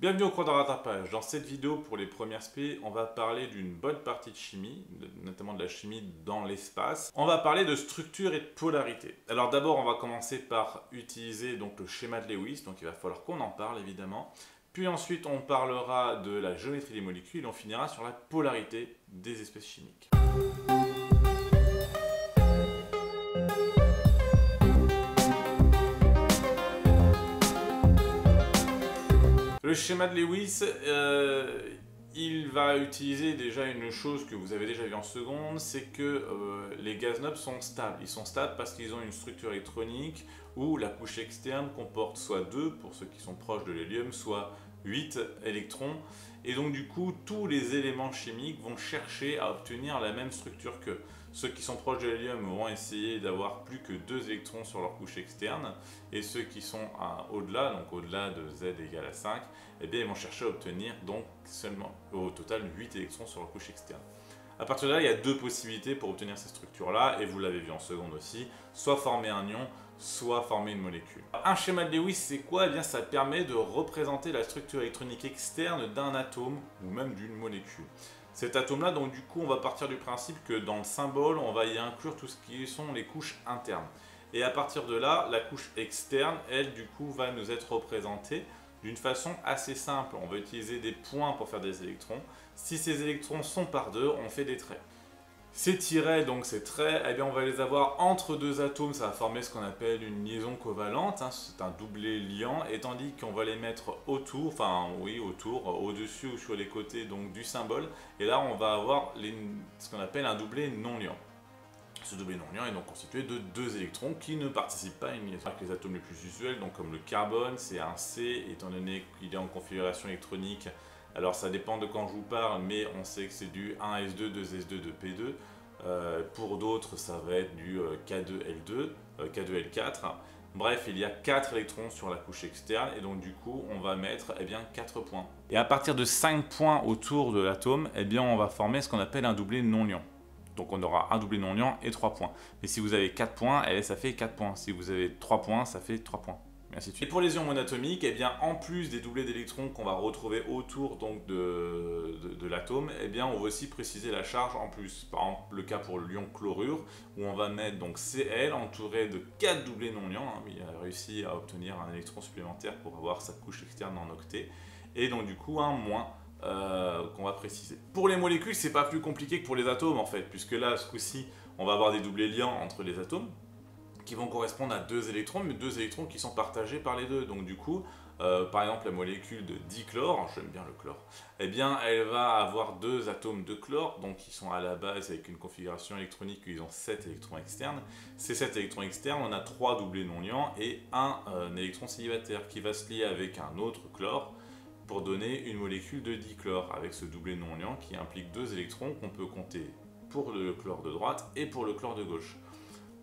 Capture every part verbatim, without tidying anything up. Bienvenue au Croix de rattrapage. Dans cette vidéo pour les premières S P, on va parler d'une bonne partie de chimie, notamment de la chimie dans l'espace. On va parler de structure et de polarité. Alors d'abord, on va commencer par utiliser donc le schéma de Lewis, donc il va falloir qu'on en parle évidemment. Puis ensuite, on parlera de la géométrie des molécules et on finira sur la polarité des espèces chimiques. Le schéma de Lewis, euh, il va utiliser déjà une chose que vous avez déjà vue en seconde, c'est que euh, les gaz nobles sont stables. Ils sont stables parce qu'ils ont une structure électronique où la couche externe comporte soit deux, pour ceux qui sont proches de l'hélium, soit huit électrons. Et donc du coup, tous les éléments chimiques vont chercher à obtenir la même structure qu'eux. Ceux qui sont proches de l'hélium vont essayer d'avoir plus que deux électrons sur leur couche externe, et ceux qui sont au-delà, donc au-delà de Z égale à cinq, eh bien, ils vont chercher à obtenir donc seulement au total huit électrons sur leur couche externe. A partir de là, il y a deux possibilités pour obtenir ces structures-là, et vous l'avez vu en seconde aussi, soit former un ion, soit former une molécule. Un schéma de Lewis, c'est quoi? Eh bien, ça permet de représenter la structure électronique externe d'un atome, ou même d'une molécule. Cet atome-là, donc du coup, on va partir du principe que dans le symbole, on va y inclure tout ce qui sont les couches internes. Et à partir de là, la couche externe, elle, du coup, va nous être représentée d'une façon assez simple. On va utiliser des points pour faire des électrons. Si ces électrons sont par deux, on fait des traits. Ces tirets, donc ces traits, eh bien, on va les avoir entre deux atomes. Ça va former ce qu'on appelle une liaison covalente, hein, c'est un doublé liant. Et tandis qu'on va les mettre autour, enfin oui, autour, au-dessus ou sur les côtés donc, du symbole. Et là, on va avoir les, ce qu'on appelle un doublé non liant. Ce doublé non liant est donc constitué de deux électrons qui ne participent pas à une liaison. Avec les atomes les plus usuels, donc comme le carbone, c'est un C, étant donné qu'il est en configuration électronique. Alors ça dépend de quand je vous parle, mais on sait que c'est du un S deux, deux S deux, deux P deux. Euh, pour d'autres, ça va être du K deux L deux, K deux L quatre. Bref, il y a quatre électrons sur la couche externe et donc du coup, on va mettre eh bien, quatre points. Et à partir de cinq points autour de l'atome, eh bien, on va former ce qu'on appelle un doublé non liant. Donc on aura un doublé non liant et trois points. Mais si vous avez quatre points, eh, ça fait quatre points. Si vous avez trois points, ça fait trois points. Et pour les ions monatomiques, eh bien, en plus des doublés d'électrons qu'on va retrouver autour donc, de, de, de l'atome, eh bien, on va aussi préciser la charge en plus. Par exemple, le cas pour l'ion chlorure, où on va mettre donc, Cl entouré de quatre doublés non liants. Hein, il a réussi à obtenir un électron supplémentaire pour avoir sa couche externe en octet. Et donc du coup, un moins euh, qu'on va préciser. Pour les molécules, c'est pas plus compliqué que pour les atomes en fait, puisque là, ce coup-ci, on va avoir des doublés liants entre les atomes, qui vont correspondre à deux électrons, mais deux électrons qui sont partagés par les deux. Donc du coup, euh, par exemple, la molécule de dichlore, j'aime bien le chlore, eh bien, elle va avoir deux atomes de chlore, donc qui sont à la base avec une configuration électronique où ils ont sept électrons externes. Ces sept électrons externes, on a trois doublés non liants et un, euh, un électron célibataire qui va se lier avec un autre chlore pour donner une molécule de dichlore, avec ce doublé non liant qui implique deux électrons qu'on peut compter pour le chlore de droite et pour le chlore de gauche.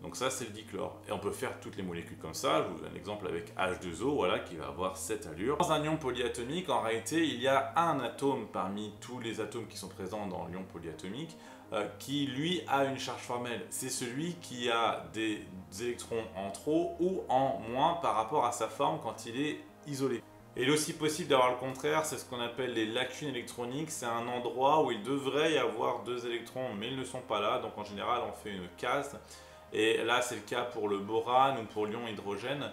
Donc ça, c'est le dichlore. Et on peut faire toutes les molécules comme ça. Je vous donne un exemple avec H deux O, voilà, qui va avoir sept allures. Dans un ion polyatomique, en réalité, il y a un atome parmi tous les atomes qui sont présents dans l'ion polyatomique euh, qui, lui, a une charge formelle. C'est celui qui a des électrons en trop ou en moins par rapport à sa forme quand il est isolé. Et il est aussi possible d'avoir le contraire, c'est ce qu'on appelle les lacunes électroniques. C'est un endroit où il devrait y avoir deux électrons, mais ils ne sont pas là. Donc en général, on fait une case. Et là, c'est le cas pour le borane ou pour l'ion hydrogène.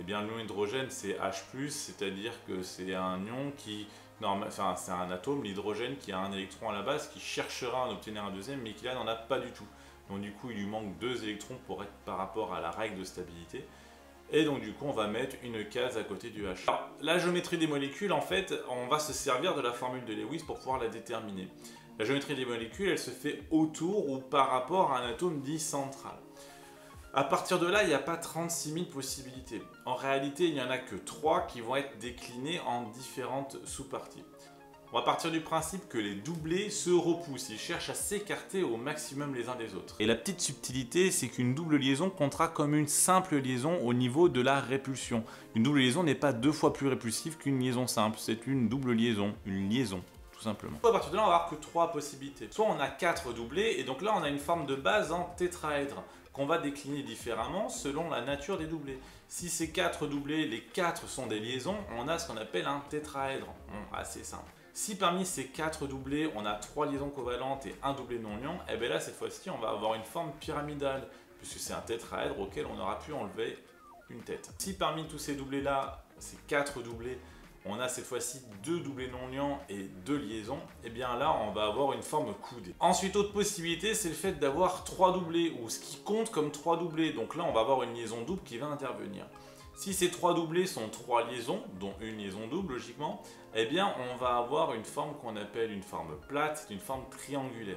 Eh bien, l'ion hydrogène, c'est H plus, c'est-à-dire que c'est un ion qui... Non, enfin, c'est un atome, l'hydrogène, qui a un électron à la base, qui cherchera à en obtenir un deuxième, mais qui là n'en a pas du tout. Donc, du coup, il lui manque deux électrons pour être par rapport à la règle de stabilité. Et donc, du coup, on va mettre une case à côté du H. Alors, la géométrie des molécules, en fait, on va se servir de la formule de Lewis pour pouvoir la déterminer. La géométrie des molécules, elle se fait autour ou par rapport à un atome dit central. À partir de là, il n'y a pas trente-six mille possibilités. En réalité, il n'y en a que trois qui vont être déclinées en différentes sous-parties. On va partir du principe que les doublés se repoussent, ils cherchent à s'écarter au maximum les uns des autres. Et la petite subtilité, c'est qu'une double liaison comptera comme une simple liaison au niveau de la répulsion. Une double liaison n'est pas deux fois plus répulsive qu'une liaison simple, c'est une double liaison, une liaison. tout simplement. À partir de là, on va avoir que trois possibilités. Soit on a quatre doublés, et donc là on a une forme de base en tétraèdre, qu'on va décliner différemment selon la nature des doublés. Si ces quatre doublés, les quatre sont des liaisons, on a ce qu'on appelle un tétraèdre. Bon, assez simple. Si parmi ces quatre doublés, on a trois liaisons covalentes et un doublé non-liant, et bien là, cette fois-ci, on va avoir une forme pyramidale, puisque c'est un tétraèdre auquel on aura pu enlever une tête. Si parmi tous ces doublés-là, ces quatre doublés, on a cette fois-ci deux doublés non-liants et deux liaisons, et bien là, on va avoir une forme coudée. Ensuite, autre possibilité, c'est le fait d'avoir trois doublés, ou ce qui compte comme trois doublés. Donc là, on va avoir une liaison double qui va intervenir. Si ces trois doublés sont trois liaisons, dont une liaison double logiquement, eh bien on va avoir une forme qu'on appelle une forme plate, c'est une forme triangulaire.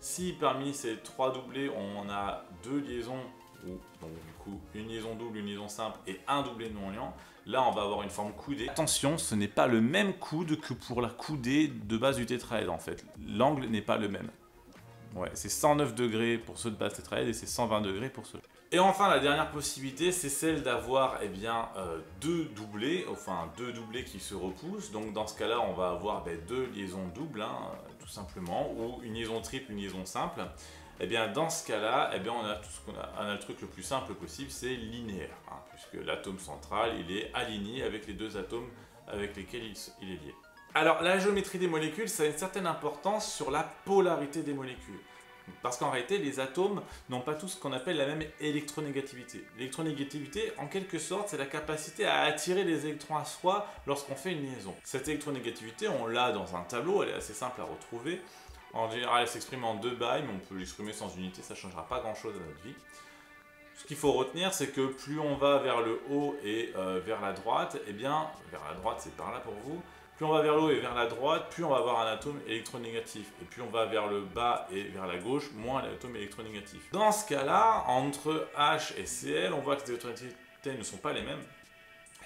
Si parmi ces trois doublés on en a deux liaisons, ou donc du coup une liaison double, une liaison simple et un doublé non liant, là on va avoir une forme coudée. Attention, ce n'est pas le même coude que pour la coudée de base du tétraèdre en fait. L'angle n'est pas le même. Ouais, c'est cent neuf degrés pour ceux de base tétraèdre et c'est cent vingt degrés pour ceux. Et enfin, la dernière possibilité, c'est celle d'avoir eh bien euh, deux doublés, enfin deux doublés qui se repoussent. Donc dans ce cas-là, on va avoir ben, deux liaisons doubles, hein, tout simplement, ou une liaison triple, une liaison simple. Et eh bien dans ce cas-là, eh bien on a tout ce qu'on a, on a le truc le plus simple possible, c'est linéaire, hein, puisque l'atome central, il est aligné avec les deux atomes avec lesquels il, il est lié. Alors, la géométrie des molécules, ça a une certaine importance sur la polarité des molécules. Parce qu'en réalité, les atomes n'ont pas tous ce qu'on appelle la même électronégativité. L'électronégativité, en quelque sorte, c'est la capacité à attirer les électrons à soi lorsqu'on fait une liaison. Cette électronégativité, on l'a dans un tableau, elle est assez simple à retrouver. En général, elle s'exprime en deux bails, mais on peut l'exprimer sans unité, ça ne changera pas grand-chose à notre vie. Ce qu'il faut retenir, c'est que plus on va vers le haut et euh, vers la droite, eh bien, vers la droite, c'est par là pour vous, plus on va vers le haut et vers la droite, plus on va avoir un atome électronégatif. Et plus on va vers le bas et vers la gauche, moins l'atome électronégatif. Dans ce cas-là, entre H et Cl, on voit que les électronégativités ne sont pas les mêmes.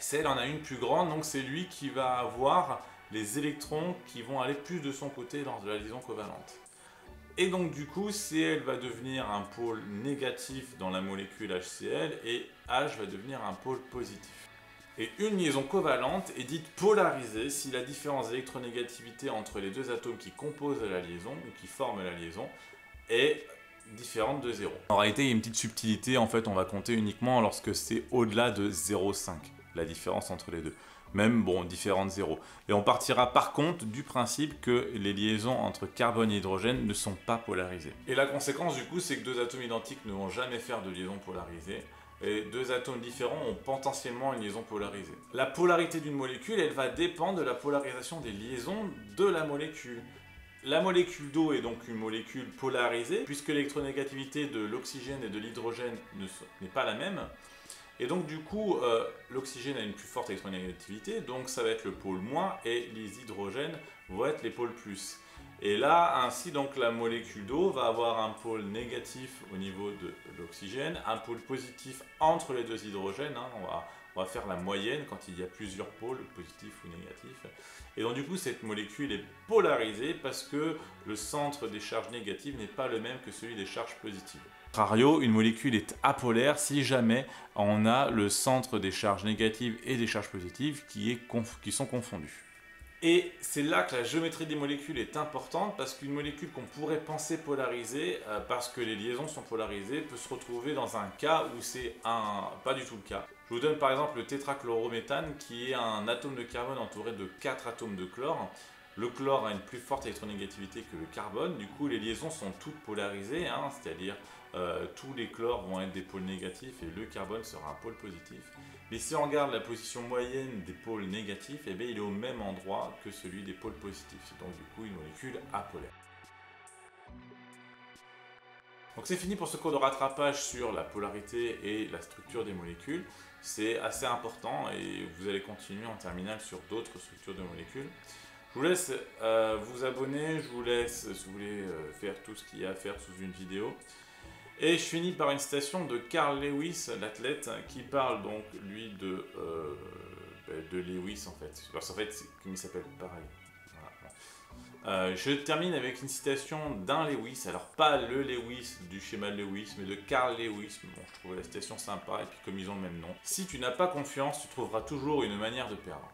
Cl en a une plus grande, donc c'est lui qui va avoir les électrons qui vont aller plus de son côté lors de la liaison covalente. Et donc du coup, Cl va devenir un pôle négatif dans la molécule HCl et H va devenir un pôle positif. Et une liaison covalente est dite polarisée si la différence d'électronégativité entre les deux atomes qui composent la liaison ou qui forment la liaison est différente de zéro. En réalité, il y a une petite subtilité, en fait, on va compter uniquement lorsque c'est au-delà de zéro virgule cinq, la différence entre les deux. Même, bon, différentes zéros. Et on partira par contre du principe que les liaisons entre carbone et hydrogène ne sont pas polarisées. Et la conséquence, du coup, c'est que deux atomes identiques ne vont jamais faire de liaison polarisée. Et deux atomes différents ont potentiellement une liaison polarisée. La polarité d'une molécule, elle va dépendre de la polarisation des liaisons de la molécule. La molécule d'eau est donc une molécule polarisée, puisque l'électronégativité de l'oxygène et de l'hydrogène n'est pas la même. Et donc du coup, euh, l'oxygène a une plus forte électronégativité, donc ça va être le pôle moins, et les hydrogènes vont être les pôles plus. Et là, ainsi, donc la molécule d'eau va avoir un pôle négatif au niveau de l'oxygène, un pôle positif entre les deux hydrogènes, hein, on va, on va faire la moyenne quand il y a plusieurs pôles, positifs ou négatifs. Et donc du coup, cette molécule est polarisée parce que le centre des charges négatives n'est pas le même que celui des charges positives. Au contraire, une molécule est apolaire si jamais on a le centre des charges négatives et des charges positives qui, est conf- qui sont confondues. Et c'est là que la géométrie des molécules est importante parce qu'une molécule qu'on pourrait penser polarisée, euh, parce que les liaisons sont polarisées, peut se retrouver dans un cas où c'est un... pas du tout le cas. Je vous donne par exemple le tétrachlorométhane qui est un atome de carbone entouré de quatre atomes de chlore. Le chlore a une plus forte électronégativité que le carbone, du coup les liaisons sont toutes polarisées, hein, c'est-à-dire euh, tous les chlores vont être des pôles négatifs et le carbone sera un pôle positif. Mais si on regarde la position moyenne des pôles négatifs, eh bien, il est au même endroit que celui des pôles positifs, donc du coup une molécule apolaire. Donc c'est fini pour ce cours de rattrapage sur la polarité et la structure des molécules. C'est assez important et vous allez continuer en terminale sur d'autres structures de molécules. Je vous laisse euh, vous abonner, je vous laisse, si vous voulez, euh, faire tout ce qu'il y a à faire sous une vidéo. Et je finis par une citation de Carl Lewis, l'athlète, qui parle donc, lui, de, euh, de Lewis, en fait. Parce qu'en fait, c'est comme il s'appelle pareil. Voilà. Euh, je termine avec une citation d'un Lewis, alors pas le Lewis du schéma de Lewis, mais de Carl Lewis. Bon, je trouve la citation sympa, et puis comme ils ont le même nom. Si tu n'as pas confiance, tu trouveras toujours une manière de perdre.